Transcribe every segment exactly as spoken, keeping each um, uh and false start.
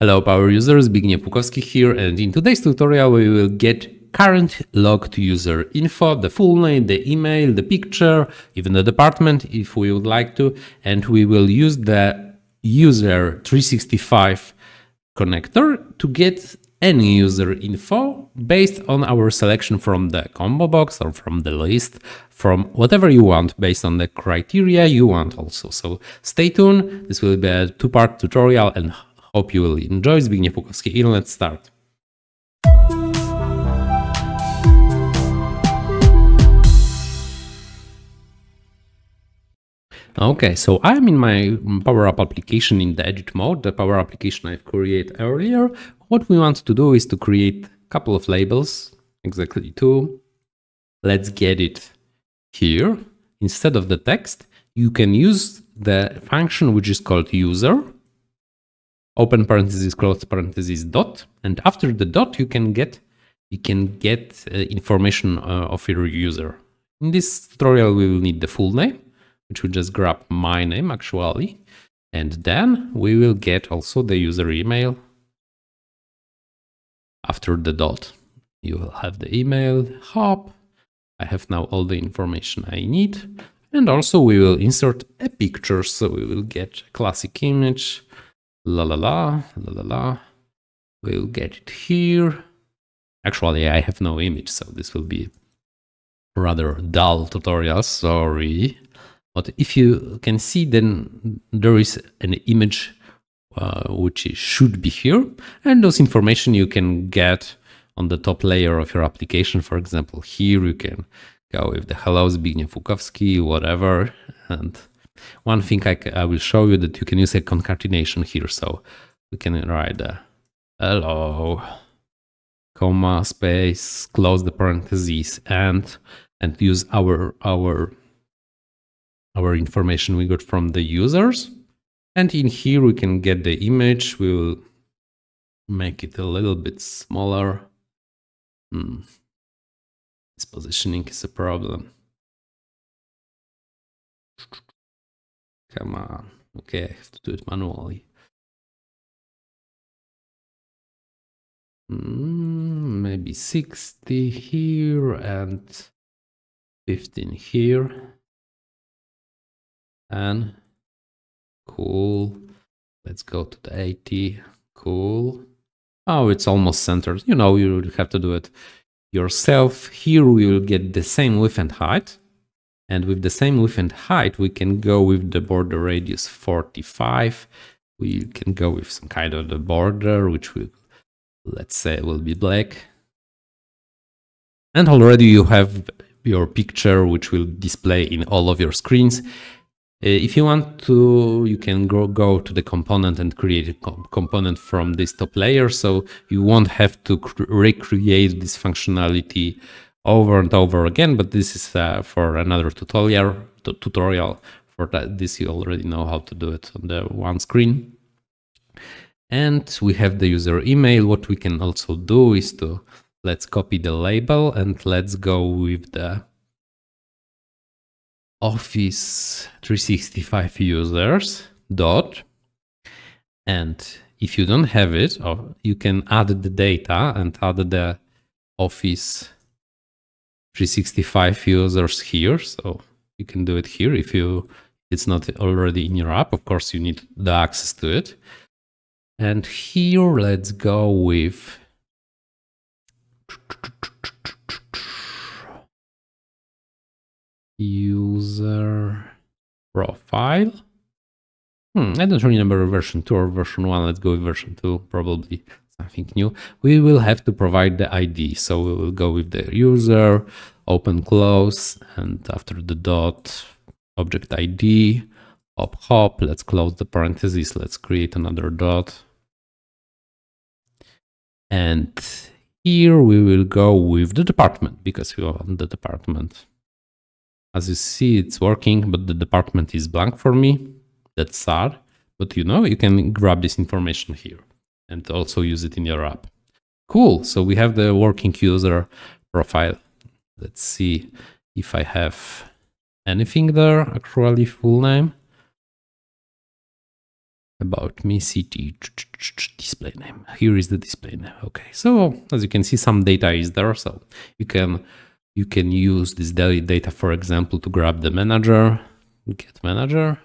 Hello Power users, Zbigniew Lukowski here, and in today's tutorial we will get current logged user info, the full name, the email, the picture, even the department if we would like to, and we will use the user three sixty-five connector to get any user info based on our selection from the combo box or from the list, from whatever you want, based on the criteria you want also. So stay tuned, this will be a two-part tutorial and hope you will enjoy. Zbigniew Lukowski here, let's start. Okay, so I'm in my Power Up application in the edit mode, the Power application I've created earlier. What we want to do is to create a couple of labels, exactly two. Let's get it here. Instead of the text, you can use the function which is called user, open parenthesis, close parenthesis, dot, and after the dot you can get you can get uh, information uh, of your user. In this tutorial we will need the full name, which will just grab my name actually, and then we will get also the user email. After the dot you will have the email. Hop, I have now all the information I need, and also we will insert a picture, so we will get a classic image. La la la, la la la, we'll get it here. Actually, I have no image, so this will be rather dull tutorial, sorry. But if you can see, then there is an image uh, which should be here, and those information you can get on the top layer of your application. For example, here you can go with the hello Zbigniew Lukowski, whatever, and one thing I, I will show you that you can use a concatenation here, so we can write the hello, comma, space, close the parentheses, and and use our our our information we got from the users. And in here we can get the image. We will make it a little bit smaller. Hmm. This positioning is a problem. Come on. Okay, I have to do it manually. Mm, maybe sixty here and fifteen here. And cool. Let's go to the eighty. Cool. Oh, it's almost centered. You know, you would have to do it yourself. Here we will get the same width and height. And with the same width and height, we can go with the border radius forty-five. We can go with some kind of the border, which will, let's say, will be black. And already you have your picture, which will display in all of your screens. If you want to, you can go, go to the component and create a com component from this top layer. So you won't have to recreate this functionality over and over again, but this is uh, for another tutorial. Tutorial for that. This you already know how to do it on the one screen. And we have the user email. What we can also do is to, let's copy the label and let's go with the Office three sixty-five Users dot. And if you don't have it, or you can add the data and add the Office three sixty-five Users here, so you can do it here if you it's not already in your app. Of course you need the access to it. And here let's go with user profile. hmm, I don't remember version two or version one. Let's go with version two, probably something new. We will have to provide the I D, so we will go with the user, open, close, and after the dot, object I D, hop, hop, let's close the parentheses, let's create another dot. And here we will go with the department, because we want the department. As you see, it's working, but the department is blank for me. That's sad, but you know, you can grab this information here and also use it in your app. Cool, so we have the working user profile. Let's see if I have anything there, actually full name, about me, city, display display name. Here is the display name. Okay, so as you can see, some data is there, so you can you can use this data, for example, to grab the manager, get manager,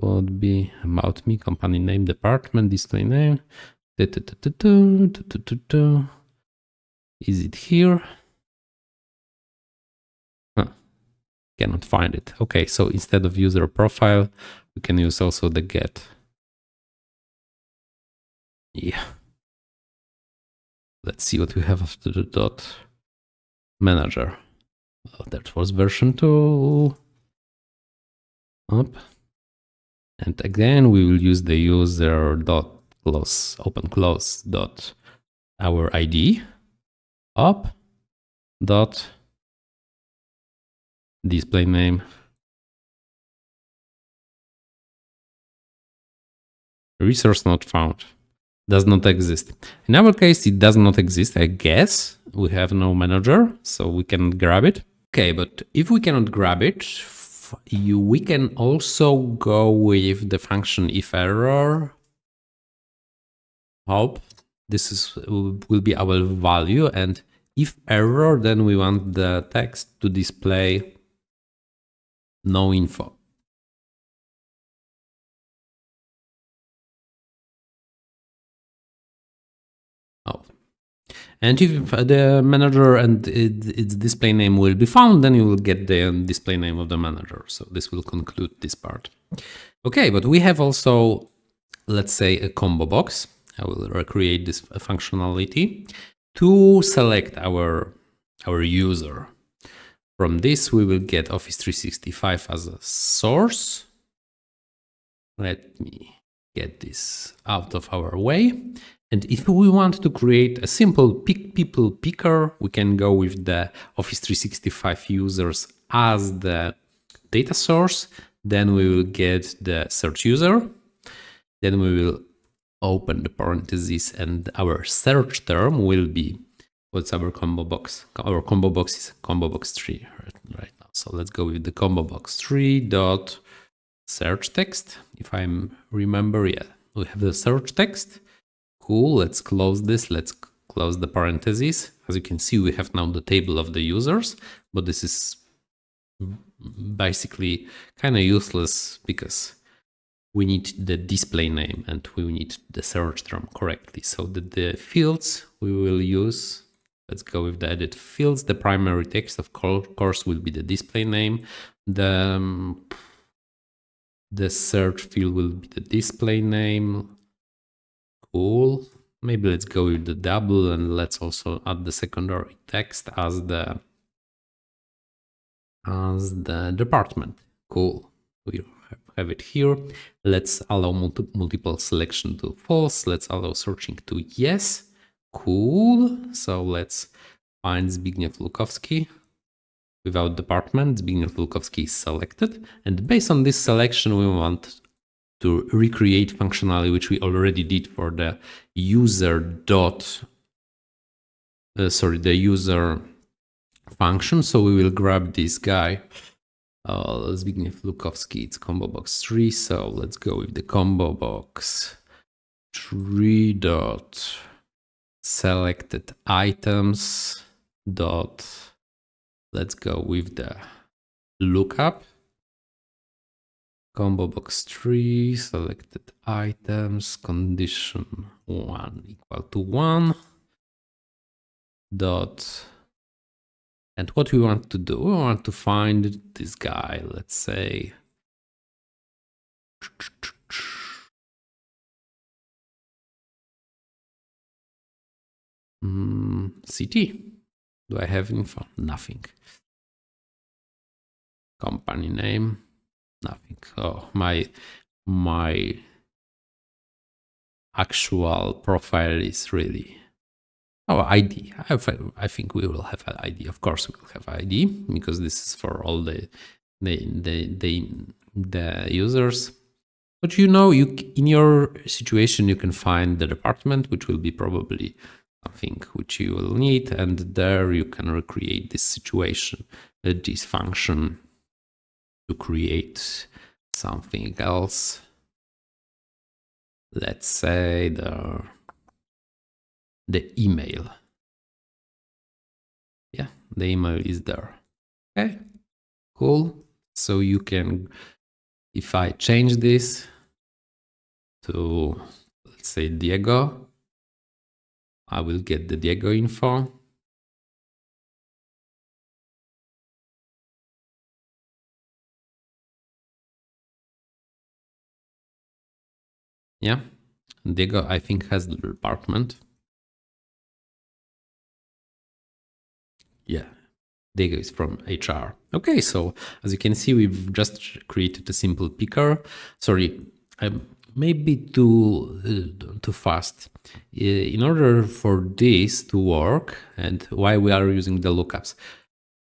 would be about me, company name, department, display name. Is it here? Huh. Cannot find it. Okay, so instead of user profile, we can use also the get. Yeah. Let's see what we have after the dot manager. Oh, that was version two. Up. And again, we will use the user dot close open close dot our I D up dot display name resource not found, does not exist. In our case, it does not exist. I guess we have no manager, so we cannot grab it. Okay, but if we cannot grab it, You, we can also go with the function if error. Hope this is will be our value, and if error, then we want the text to display no info. Oh, and if the manager and it, its display name will be found, then you will get the display name of the manager. So this will conclude this part. Okay, but we have also, let's say, a combo box. I will recreate this functionality to select our, our user. From this, we will get Office three sixty-five as a source. Let me get this out of our way. And if we want to create a simple pick people picker, we can go with the Office three sixty-five users as the data source. Then we will get the search user. Then we will open the parentheses, and our search term will be, what's our combo box? Our combo box is combo box three right now. So let's go with the combo box three dot search text. If I remember, yeah, we have the search text. Cool, let's close this, let's close the parentheses. As you can see, we have now the table of the users, but this is basically kind of useless because we need the display name and we need the search term correctly. So the, the fields we will use, let's go with the edit fields. The primary text, of course, will be the display name. The, um, the search field will be the display name. Cool. Maybe let's go with the double, and let's also add the secondary text as the as the department. Cool. We have it here. Let's allow multi multiple selection to false. Let's allow searching to yes. Cool. So let's find Zbigniew Lukowski. Without department, Zbigniew Lukowski is selected, and based on this selection, we want to recreate functionality, which we already did for the user dot, uh, sorry, the user function. So we will grab this guy, uh, Zbigniew Lukowski, it's combo box three. So let's go with the combo box three dot selected items dot, let's go with the lookup. Combo box three, selected items, condition one equal to one dot. And what we want to do, we want to find this guy, let's say. Mm, C T, do I have info? Nothing. Company name. Nothing. Oh, my my actual profile is really, oh, I D. I, I think we will have an I D. Of course, we will have I D because this is for all the the the the, the users. But you know, you in your situation you can find the department, which will be probably something which you will need, and there you can recreate this situation, uh, this function, to create something else. Let's say the the email. Yeah, the email is there. Okay, cool. So you can, if I change this to, let's say, Diego, I will get the Diego info. Yeah, Diego, I think, has the department. Yeah, Diego is from H R. Okay, so as you can see, we've just created a simple picker. Sorry, I'm maybe too, uh, too fast. In order for this to work and why we are using the lookups,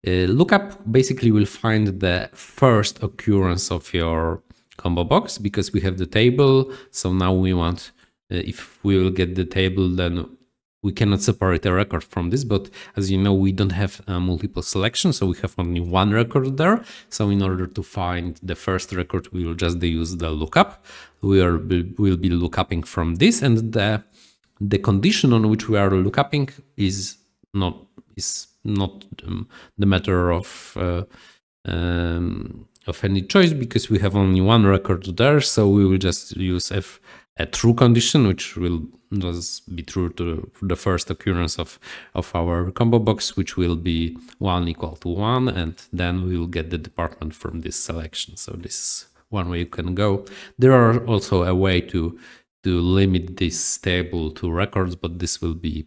uh, lookup basically will find the first occurrence of your combo box, because we have the table. So now we want, uh, if we will get the table, then we cannot separate a record from this, but as you know, we don't have uh, multiple selection, so we have only one record there. So in order to find the first record, we will just use the lookup. We are will be lookuping from this, and the the condition on which we are lookuping is not is not um, the matter of uh, um, of any choice, because we have only one record there. So we will just use if a true condition, which will just be true to the first occurrence of, of our combo box, which will be one equal to one, and then we will get the department from this selection. So this is one way you can go. There are also a way to, to limit this table to records, but this will be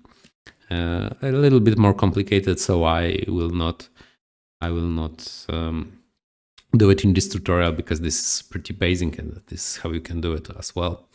uh, a little bit more complicated. So I will not, I will not um, do it in this tutorial, because this is pretty basic and this is how you can do it as well.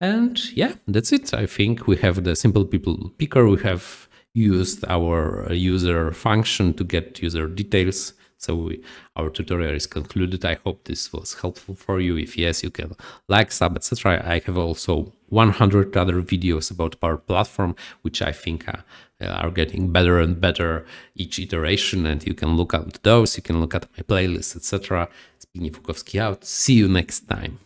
And yeah, that's it. I think we have the simple people picker. We have used our user function to get user details. So we, our tutorial is concluded. I hope this was helpful for you. If yes, you can like, sub, et cetera. I have also one hundred other videos about Power Platform, which I think are, are getting better and better each iteration. And you can look at those. You can look at my playlist, et cetera. Zbigniew Lukowski out. See you next time.